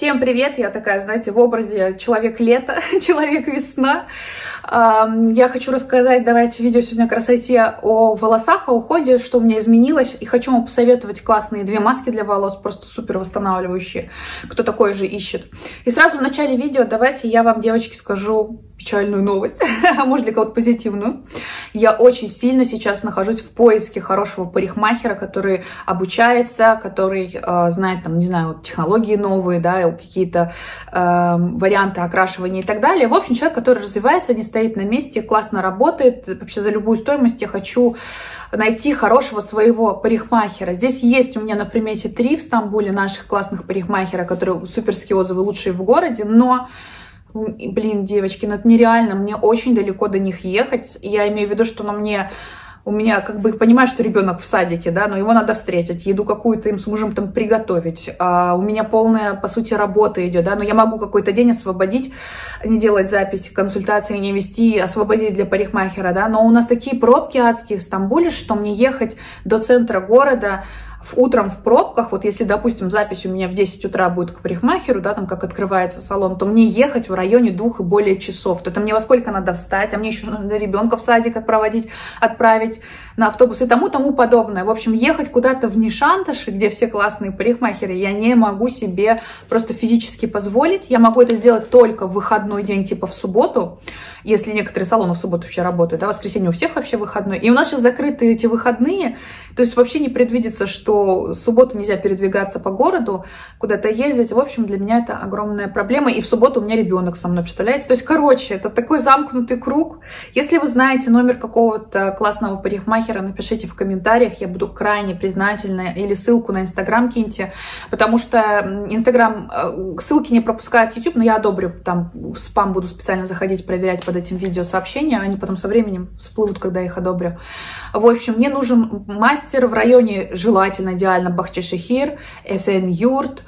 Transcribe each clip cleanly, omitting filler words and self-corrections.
Всем привет! Я такая, знаете, в образе человек-лето, человек-весна. Я хочу рассказать, давайте видео сегодня о красоте, о волосах, о уходе, что у меня изменилось. И хочу вам посоветовать классные две маски для волос, просто супер восстанавливающие, кто такое же ищет. И сразу в начале видео давайте я вам, девочки, скажу печальную новость, а может для кого-то позитивную. Я очень сильно сейчас нахожусь в поиске хорошего парикмахера, который обучается, который знает, там, не знаю, технологии новые, да, какие-то варианты окрашивания и так далее. В общем, человек, который развивается, не стоит на месте, классно работает. Вообще за любую стоимость я хочу найти хорошего своего парикмахера. Здесь есть у меня на примете 3 в Стамбуле наших классных парикмахера, которые суперские отзывы, лучшие в городе, но... Блин, девочки, ну это нереально, мне очень далеко до них ехать. Я имею в виду, что у меня, как бы, понимаю, что ребенок в садике, да, но его надо встретить, еду какую-то им с мужем там приготовить. У меня полная, по сути, работа идет, да, но я могу какой-то день освободить, не делать запись, консультации не вести, освободить для парикмахера, да, но у нас такие пробки адские в Стамбуле, что мне ехать до центра города... Утром в пробках, вот если, допустим, запись у меня в 10 утра будет к парикмахеру, да, там как открывается салон, то мне ехать в районе 2 и более часов. То это мне во сколько надо встать, а мне еще надо ребенка в садик отпроводить, отправить на автобус и тому подобное. В общем, ехать куда-то в Нишанташи, где все классные парикмахеры, я не могу себе просто физически позволить. Я могу это сделать только в выходной день, типа в субботу, если некоторые салоны в субботу вообще работают, да, воскресенье у всех вообще выходной. И у нас сейчас закрыты эти выходные, то есть вообще не предвидится, что в субботу нельзя передвигаться по городу, куда-то ездить. В общем, для меня это огромная проблема. И в субботу у меня ребенок со мной, представляете? То есть, короче, это такой замкнутый круг. Если вы знаете номер какого-то классного парикмахера, напишите в комментариях, я буду крайне признательна. Или ссылку на Instagram киньте, потому что Instagram ссылки не пропускает YouTube, но я одобрю, там в спам буду специально заходить, проверять под этим видео сообщения, они потом со временем всплывут, когда я их одобрю. В общем, мне нужен мастер в районе, желательно идеально, Бахчешехир, Эсэнюрт,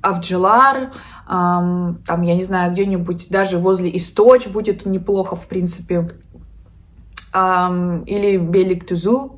Авджилар, там, я не знаю, где-нибудь даже возле Источ будет неплохо, в принципе, или Бейликдюзю.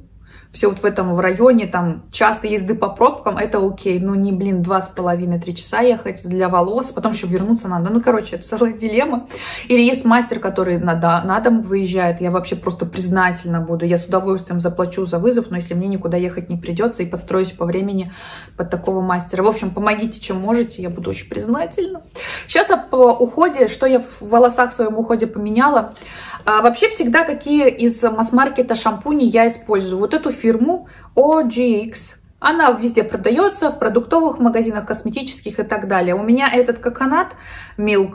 Все вот в этом в районе, там, час езды по пробкам, это окей. Ну, не, блин, 2,5-3 часа ехать для волос, потом еще вернуться надо. Ну, короче, это целая дилемма. Или есть мастер, который на дом выезжает, я вообще просто признательна буду. Я с удовольствием заплачу за вызов, но если мне никуда ехать не придется, и подстроюсь по времени под такого мастера. В общем, помогите, чем можете, я буду очень признательна. Сейчас об уходе, что я в волосах в своем уходе поменяла. Вообще всегда какие из масс-маркета шампуни я использую. Вот эту фирму OGX. Она везде продается, в продуктовых магазинах, косметических и так далее. У меня этот коконат Milk,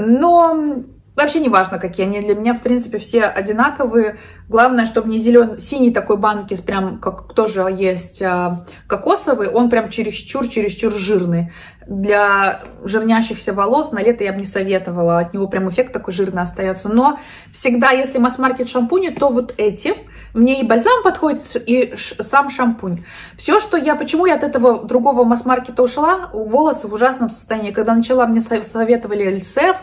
но вообще не важно, какие они для меня, в принципе, все одинаковые. Главное, чтобы не зеленый, синий такой банки, прям как тоже есть кокосовый, он прям чересчур жирный. Для жирнящихся волос на лето я бы не советовала, от него прям эффект такой жирный остается. Но всегда, если масс-маркет шампуни, то вот эти. Мне и бальзам подходит, и сам шампунь. Все, что я, почему я от этого другого масс-маркета ушла, волосы в ужасном состоянии. Когда начала, мне советовали Эльсеф,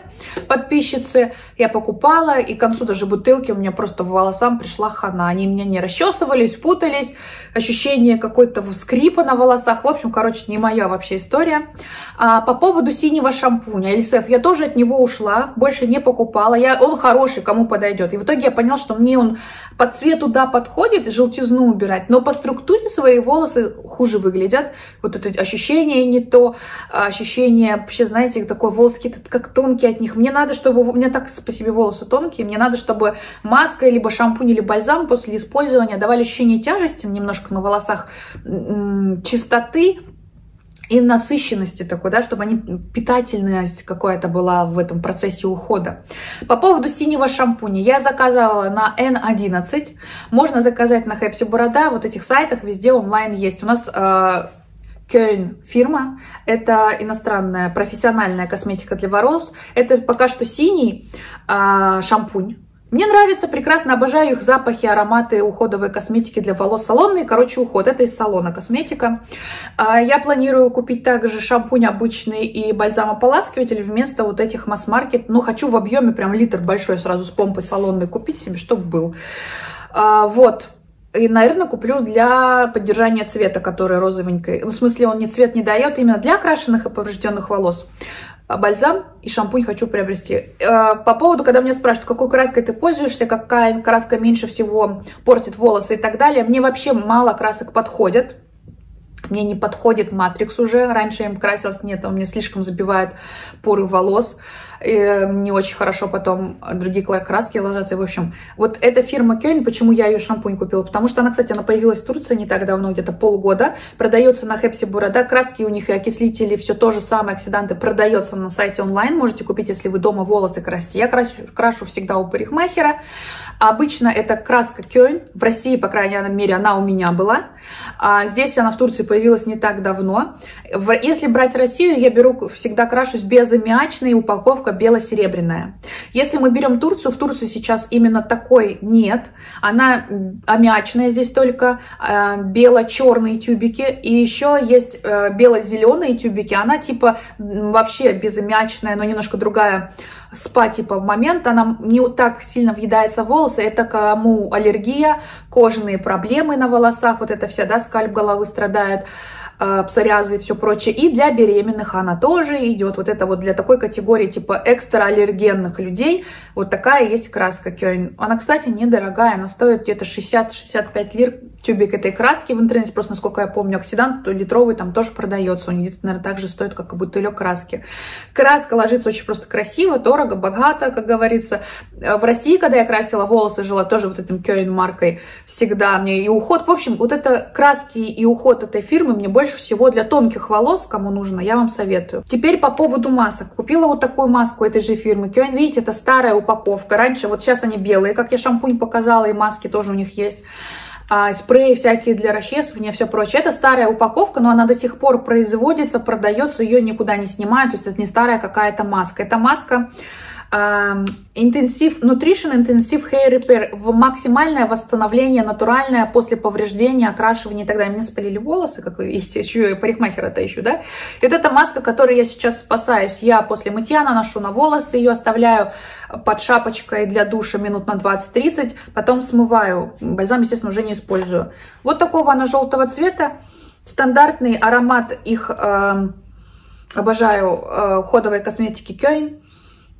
подписчицы. Я покупала, и к концу даже бутылки у меня просто в волосам пришла хана. Они меня не расчесывались, путались, ощущение какой-то скрипа на волосах. В общем, короче, не моя вообще история. По поводу синего шампуня, Эльсеф, я тоже от него ушла, больше не покупала. Он хороший, кому подойдет. И в итоге я поняла, что мне он по цвету, да, подходит, желтизну убирать, но по структуре свои волосы хуже выглядят. Вот это ощущение не то, ощущение вообще, знаете, такой волоски, как тонкие от них. Мне надо, чтобы... У меня так по себе волосы тонкие, мне надо, чтобы маска, либо шампунь, или бальзам после использования давали ощущение тяжести немножко на волосах, чистоты и насыщенности такой, да, чтобы они, питательность какая-то была в этом процессе ухода. По поводу синего шампуня, я заказала на N11, можно заказать на Хепсибурада, вот этих сайтах везде онлайн есть. У нас Keune фирма, это иностранная профессиональная косметика для волос, это пока что синий шампунь. Мне нравится, прекрасно, обожаю их запахи, ароматы уходовой косметики для волос, салонные, короче, уход, это из салона косметика. Я планирую купить также шампунь обычный и бальзамополаскиватель вместо вот этих масс-маркет, но хочу в объеме прям литр большой сразу с помпой салонной купить себе, чтобы был. Вот. И, наверное, куплю для поддержания цвета, который розовенький. В смысле, он ни цвет не дает, именно для окрашенных и поврежденных волос. Бальзам и шампунь хочу приобрести. По поводу, когда меня спрашивают, какой краской ты пользуешься, какая краска меньше всего портит волосы и так далее, мне вообще мало красок подходит. Мне не подходит Matrix уже. Раньше я им красилась, нет, он мне слишком забивает поры волос. И не очень хорошо потом другие краски ложатся. И, в общем, вот эта фирма Keune, почему я ее шампунь купила? Потому что она, кстати, она появилась в Турции не так давно, где-то полгода. Продается на Хепсибурада. Краски у них и окислители, все то же самое, оксиданты продается на сайте онлайн. Можете купить, если вы дома волосы красите. Я крашу всегда у парикмахера. Обычно это краска Keune. В России, по крайней мере, она у меня была. А здесь она в Турции появилась не так давно. Если брать Россию, я беру, всегда крашусь безаммиачной, упаковка бело-серебряная. Если мы берем Турцию, в Турции сейчас именно такой нет. Она аммиачная здесь только, бело-черные тюбики. И еще есть бело-зеленые тюбики. Она типа вообще безаммиачная, но немножко другая спа типа в момент. Она не так сильно въедается в волосы. Это кому аллергия, кожные проблемы на волосах. Вот это вся, да, скальп головы страдает. Псориазы и все прочее. И для беременных она тоже идет. Вот это вот для такой категории типа экстрааллергенных людей. Вот такая есть краска Keune. Она, кстати, недорогая. Она стоит где-то 60-65 лир тюбик этой краски в интернете. Просто, насколько я помню, оксидант литровый там тоже продается. Он, наверное, так же стоит, как и бутылек краски. Краска ложится очень просто красиво, дорого, богато, как говорится. В России, когда я красила волосы, жила тоже вот этим Keune маркой. Всегда мне и уход. В общем, вот это краски и уход этой фирмы мне больше всего для тонких волос, кому нужно, я вам советую. Теперь по поводу масок. Купила вот такую маску этой же фирмы Keune. Видите, это старая упаковка. Раньше, вот сейчас они белые, как я шампунь показала, и маски тоже у них есть. Спреи всякие для расчесывания, все прочее. Это старая упаковка, но она до сих пор производится, продается, ее никуда не снимают. То есть это не старая какая-то маска. Это маска Intensive Nutrition, Intensive Hair Repair, максимальное восстановление натуральное после повреждения, окрашивания и так далее. Мне спалили волосы, как вы видите, еще и парикмахера-то ищу, да? И вот эта маска, которой я сейчас спасаюсь, я после мытья наношу на волосы, ее оставляю под шапочкой для душа минут на 20-30, потом смываю, бальзам, естественно, уже не использую. Вот такого она желтого цвета, стандартный аромат их, обожаю, уходовой косметики Keune.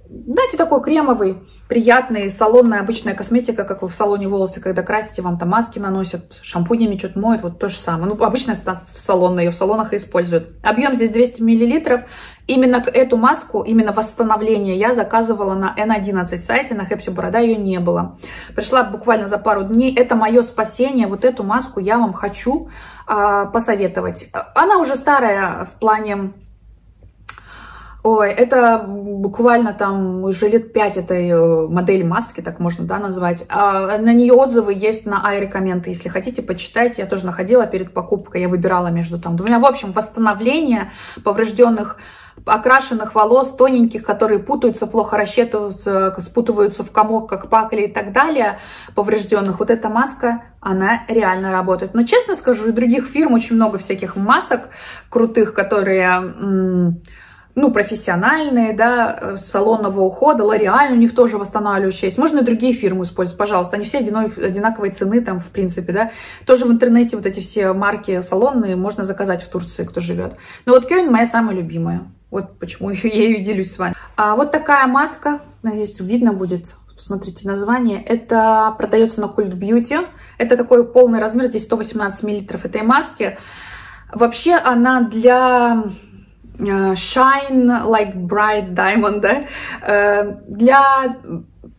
Знаете, такой кремовый, приятный, салонная обычная косметика, как вы в салоне волосы, когда красите, вам там маски наносят, шампунями что-то моют, вот то же самое. Ну, обычно салонная, ее в салонах и используют. Объем здесь 200 мл. Именно эту маску, именно восстановление я заказывала на N11 сайте, на Хепсибурада ее не было. Пришла буквально за пару дней, это мое спасение, вот эту маску я вам хочу посоветовать. Она уже старая в плане... Ой, это буквально там уже лет 5 этой модели маски, так можно, да, назвать. А на нее отзывы есть на iRecommend, если хотите, почитайте. Я тоже находила перед покупкой, я выбирала между там двумя. В общем, восстановление поврежденных, окрашенных волос, тоненьких, которые путаются, плохо рассчитываются, спутываются в комок, как пакли и так далее, поврежденных. Вот эта маска, она реально работает. Но, честно скажу, и других фирм очень много всяких масок крутых, которые... Ну, профессиональные, да, салонного ухода, L'Oreal, у них тоже восстанавливающие есть. Можно и другие фирмы использовать, пожалуйста. Они все одинаковой цены там, в принципе, да. Тоже в интернете вот эти все марки салонные можно заказать в Турции, кто живет. Но вот Keune моя самая любимая. Вот почему я ею делюсь с вами. А вот такая маска, надеюсь, видно будет. Посмотрите название. Это продается на Cult Beauty. Это такой полный размер, здесь 118 мл этой маски. Вообще она для... Shine like bright diamond, да? Для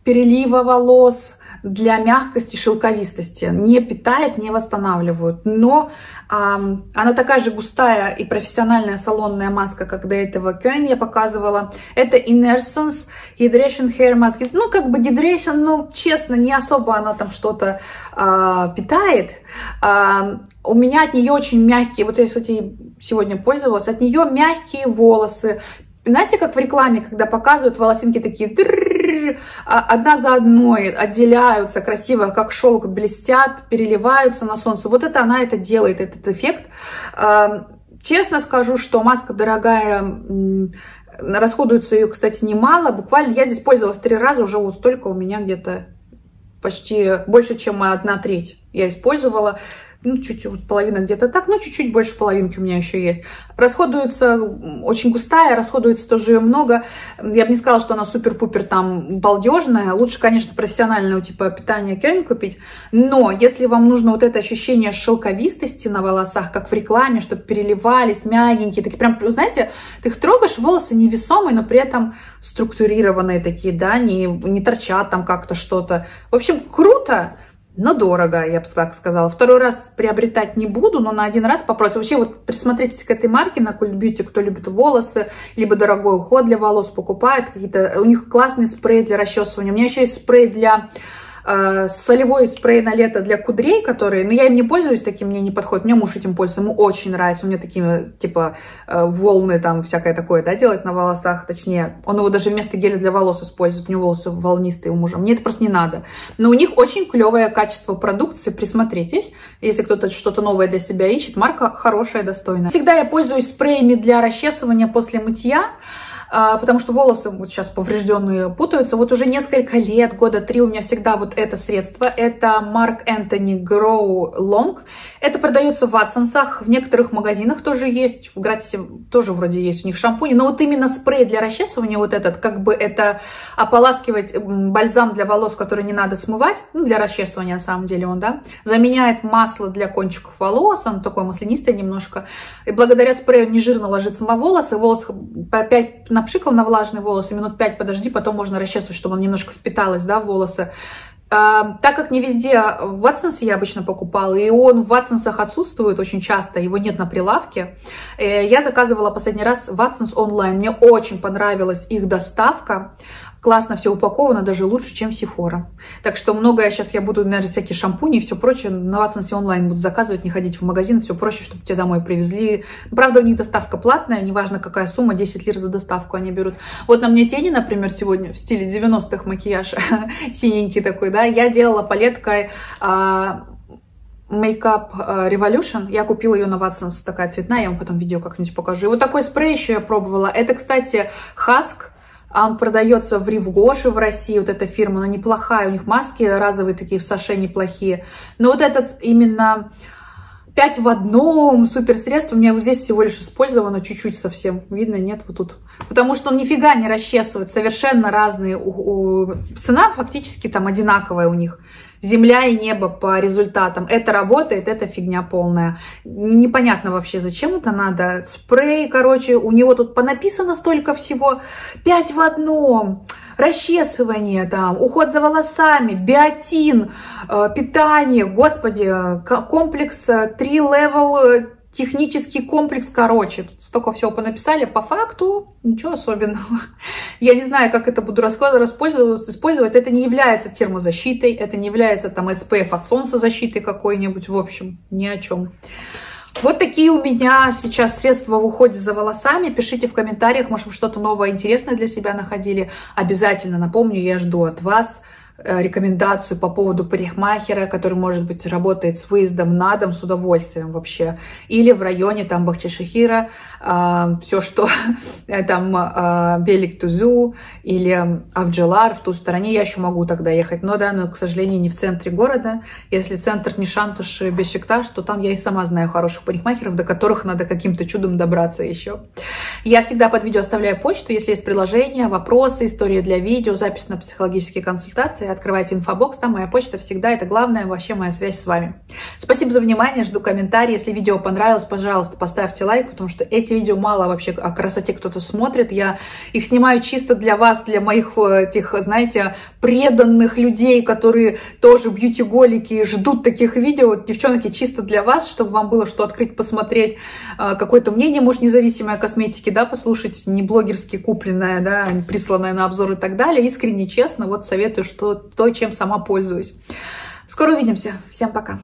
перелива волос, для мягкости, шелковистости. Не питает, не восстанавливают. Но она такая же густая и профессиональная салонная маска, как до этого Keune я показывала. Это Innersense Hydration Hair Mask. Ну, как бы Hydration, но, честно, не особо она там что-то питает. У меня от нее очень мягкие, вот я, кстати, сегодня пользовалась, от нее мягкие волосы. Знаете, как в рекламе, когда показывают волосинки такие... одна за одной отделяются красиво, как шелк, блестят, переливаются на солнце. Вот это она это делает, этот эффект. Честно скажу, что маска дорогая, расходуется ее, кстати, немало. Буквально я здесь пользовалась 3 раза, уже вот столько у меня где-то почти больше, чем 1/3 я использовала. Ну, чуть вот половина где-то так, но чуть-чуть больше половинки у меня еще есть. Расходуется очень густая, расходуется тоже ее много. Я бы не сказала, что она супер-пупер там балдежная. Лучше, конечно, профессионального типа питания Keune купить. Но если вам нужно вот это ощущение шелковистости на волосах, как в рекламе, чтобы переливались, мягенькие, такие прям, знаете, ты их трогаешь, волосы невесомые, но при этом структурированные такие, да, не торчат там как-то что-то. В общем, круто. Но дорого, я бы так сказала. Второй раз приобретать не буду, но на один раз попробовать. Вообще, вот присмотритесь к этой марке на Cult Beauty, кто любит волосы, либо дорогой уход для волос покупает. Какие-то у них классный спрей для расчесывания. У меня еще есть спрей для... солевой спрей на лето для кудрей, которые... Но я им не пользуюсь, таким мне не подходит. Мне муж этим пользуется, ему очень нравится. У меня такие, типа, волны там всякое такое, да, делать на волосах. Точнее, он его даже вместо геля для волос использует. У него волосы волнистые у мужа. Мне это просто не надо. Но у них очень клевое качество продукции. Присмотритесь. Если кто-то что-то новое для себя ищет, марка хорошая, достойная. Всегда я пользуюсь спреями для расчесывания после мытья. Потому что волосы вот сейчас поврежденные путаются. Вот уже несколько лет, года 3 у меня всегда вот это средство. Это Mark Anthony Grow Long. Это продается в Watsons'ах, в некоторых магазинах тоже есть. В Гратисе тоже вроде есть у них шампуни. Но вот именно спрей для расчесывания вот этот, как бы это ополаскивать бальзам для волос, который не надо смывать. Ну, для расчесывания на самом деле он, да. Заменяет масло для кончиков волос. Он такой маслянистый немножко. И благодаря спрею он нежирно ложится на волосы. Волос опять... напшикал на влажный волос, и минут 5 подожди, потом можно расчесывать, чтобы он немножко впиталось, да, в волосы. Так как не везде в Watsons я обычно покупала, и он в Watsons'ах отсутствует очень часто, его нет на прилавке, я заказывала последний раз Watsons онлайн. Мне очень понравилась их доставка. Классно все упаковано, даже лучше, чем Сефора. Так что многое сейчас я буду, наверное, всякие шампуни и все прочее на Watsons онлайн буду заказывать, не ходить в магазин, все проще, чтобы тебе домой привезли. Правда, у них доставка платная, неважно какая сумма, 10 лир за доставку они берут. Вот на мне тени, например, сегодня в стиле 90-х макияж, синенький такой, да, я делала палеткой... Makeup Revolution. Я купила ее на Watsons, такая цветная, я вам потом видео как-нибудь покажу. И вот такой спрей еще я пробовала. Это, кстати, Хаск. Он продается в Рив Гоше в России, вот эта фирма, она неплохая. У них маски разовые такие в саше неплохие. Но вот этот именно 5 в одном супер средство. У меня вот здесь всего лишь использовано чуть-чуть совсем. Видно, нет, вот тут. Потому что он нифига не расчесывает. Совершенно разные. Цена фактически там одинаковая у них. Земля и небо по результатам. Это работает, это фигня полная. Непонятно вообще, зачем это надо. Спрей, короче, у него тут понаписано столько всего. 5 в одном. Расчесывание, там, уход за волосами, биотин, питание. Господи, комплекс 3-level, технический комплекс, короче. Тут столько всего понаписали. По факту ничего особенного. Я не знаю, как это буду использовать. Это не является термозащитой, это не является там SPF от солнца защитой какой-нибудь. В общем, ни о чем. Вот такие у меня сейчас средства в уходе за волосами. Пишите в комментариях, может, вы что-то новое интересное для себя находили. Обязательно напомню, я жду от вас рекомендацию по поводу парикмахера, который, может быть, работает с выездом на дом с удовольствием вообще. Или в районе там Бахчешехира, все, что там Бейликдюзю или Авджилар в ту стороне. Я еще могу тогда ехать, но, да, но, к сожалению, не в центре города. Если центр Нишанташи, Бешикташ, то там я и сама знаю хороших парикмахеров, до которых надо каким-то чудом добраться еще. Я всегда под видео оставляю почту, если есть приложения, вопросы, истории для видео, запись на психологические консультации. Открывайте инфобокс, там моя почта всегда, это главное, вообще моя связь с вами. Спасибо за внимание, жду комментарии. Если видео понравилось, пожалуйста, поставьте лайк, потому что эти видео мало вообще о красоте кто-то смотрит. Я их снимаю чисто для вас, для моих этих, знаете, преданных людей, которые тоже бьюти-голики, ждут таких видео. Девчонки, чисто для вас, чтобы вам было что открыть, посмотреть, какое-то мнение, может, независимое о косметике, да, послушать, не блогерски купленное, да, присланное на обзор и так далее. Искренне, честно, вот советую, что то, чем сама пользуюсь. Скоро увидимся. Всем пока.